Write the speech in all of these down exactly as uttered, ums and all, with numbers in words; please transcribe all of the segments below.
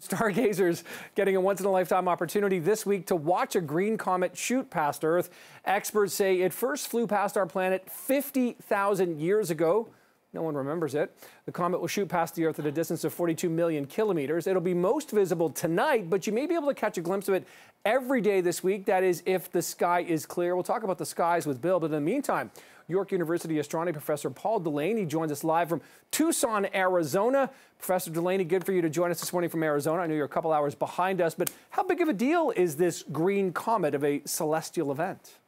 Stargazers getting a once-in-a-lifetime opportunity this week to watch a green comet shoot past Earth. Experts say it first flew past our planet fifty thousand years ago. No one remembers it. The comet will shoot past the Earth at a distance of forty-two million kilometers. It'll be most visible tonight, but you may be able to catch a glimpse of it every day this week. That is, if the sky is clear. We'll talk about the skies with Bill, but in the meantime, York University astronomy professor Paul Delaney joins us live from Tucson, Arizona. Professor Delaney, good for you to join us this morning from Arizona. I know you're a couple hours behind us, but how big of a deal is this green comet of a celestial event?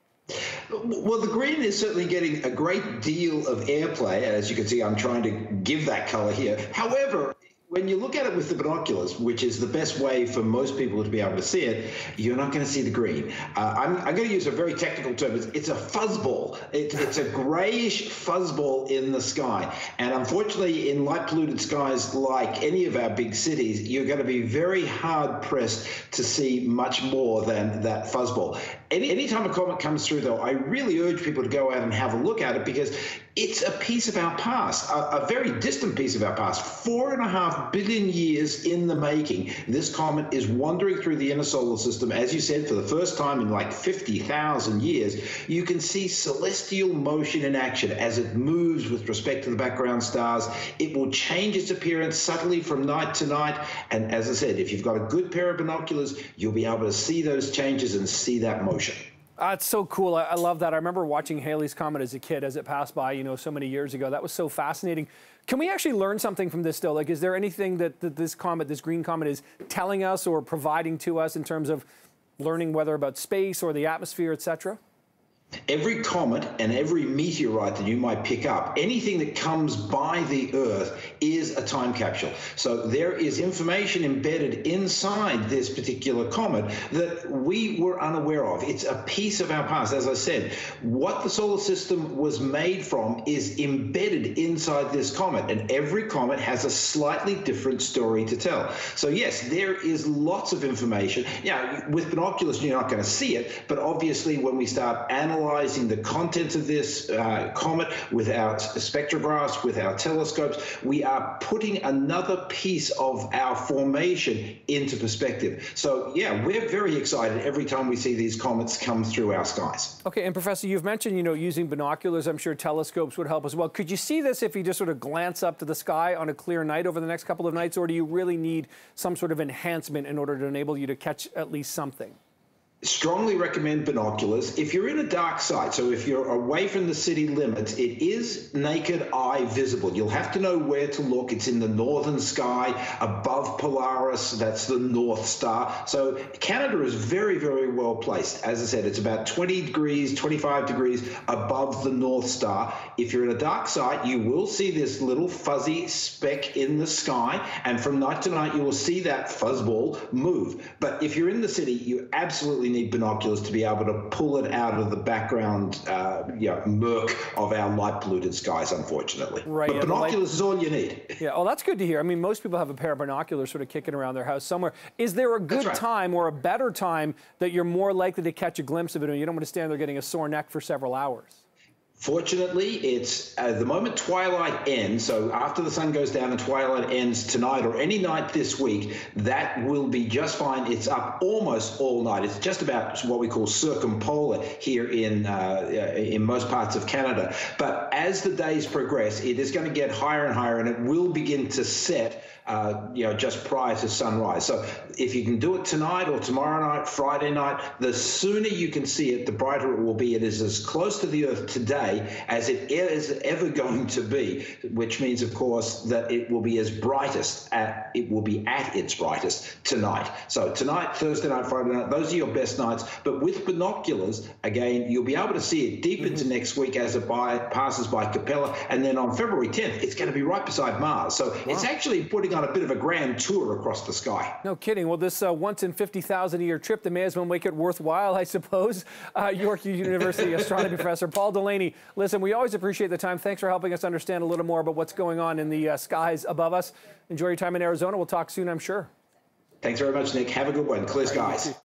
Well, the green is certainly getting a great deal of airplay. As you can see, I'm trying to give that color here. However, when you look at it with the binoculars, which is the best way for most people to be able to see it, you're not going to see the green. Uh, I'm, I'm going to use a very technical term. It's, it's a fuzzball. It, it's a grayish fuzzball in the sky. And unfortunately, in light-polluted skies like any of our big cities, you're going to be very hard-pressed to see much more than that fuzzball. Any, any time a comet comes through, though, I really urge people to go out and have a look at it, because it's a piece of our past, a, a very distant piece of our past, four and a half billion years in the making. This comet is wandering through the inner solar system, as you said, for the first time in like fifty thousand years. You can see celestial motion in action as it moves with respect to the background stars. It will change its appearance subtly from night to night. And as I said, if you've got a good pair of binoculars, you'll be able to see those changes and see that motion. Uh, it's so cool. I, I love that. I remember watching Halley's Comet as a kid as it passed by, you know, so many years ago. That was so fascinating. Can we actually learn something from this, though? Like, is there anything that, that this comet, this green comet, is telling us or providing to us in terms of learning whether about space or the atmosphere, et cetera? Every comet and every meteorite that you might pick up, anything that comes by the Earth, is a time capsule. So there is information embedded inside this particular comet that we were unaware of. It's a piece of our past. As I said, what the solar system was made from is embedded inside this comet, and every comet has a slightly different story to tell. So yes, there is lots of information. Yeah, with binoculars, you're not going to see it, but obviously when we start analyzing analyzing the contents of this uh, comet with our spectrographs, with our telescopes, we are putting another piece of our formation into perspective. So, yeah, we're very excited every time we see these comets come through our skies. Okay, and Professor, you've mentioned, you know, using binoculars. I'm sure telescopes would help as well. Could you see this if you just sort of glance up to the sky on a clear night over the next couple of nights, or do you really need some sort of enhancement in order to enable you to catch at least something? Strongly recommend binoculars. If you're in a dark site, so if you're away from the city limits, it is naked eye visible. You'll have to know where to look. It's in the northern sky above Polaris. That's the North Star. So Canada is very, very well placed. As I said, it's about twenty degrees, twenty-five degrees above the North Star. If you're in a dark site, you will see this little fuzzy speck in the sky. And from night to night, you will see that fuzzball move. But if you're in the city, you absolutely need binoculars to be able to pull it out of the background uh, you know, murk of our light-polluted skies, unfortunately. Right, but yeah, binoculars light... is all you need. Yeah, well, that's good to hear. I mean, most people have a pair of binoculars sort of kicking around their house somewhere. Is there a good right. time or a better time that you're more likely to catch a glimpse of it and you don't want to stand there getting a sore neck for several hours? Fortunately, it's uh, the moment twilight ends, so after the sun goes down and twilight ends tonight or any night this week, that will be just fine. It's up almost all night. It's just about what we call circumpolar here in, uh, in most parts of Canada. But as the days progress, it is going to get higher and higher, and it will begin to set uh, you know, just prior to sunrise. So if you can do it tonight or tomorrow night, Friday night, the sooner you can see it, the brighter it will be. It is as close to the Earth today as it is ever going to be, which means, of course, that it will be as brightest at it will be at its brightest tonight. So tonight, Thursday night, Friday night, those are your best nights. But with binoculars, again, you'll be able to see it deep mm-hmm. into next week as it by, passes by Capella. And then on February tenth, it's going to be right beside Mars. So wow. it's actually putting on a bit of a grand tour across the sky. No kidding. Well, this uh, once in fifty thousand year trip, they may as well make it worthwhile, I suppose. Uh, York University astronomy professor Paul Delaney. Listen, we always appreciate the time. Thanks for helping us understand a little more about what's going on in the uh, skies above us. Enjoy your time in Arizona. We'll talk soon, I'm sure. Thanks very much, Nick. Have a good one. Clear skies.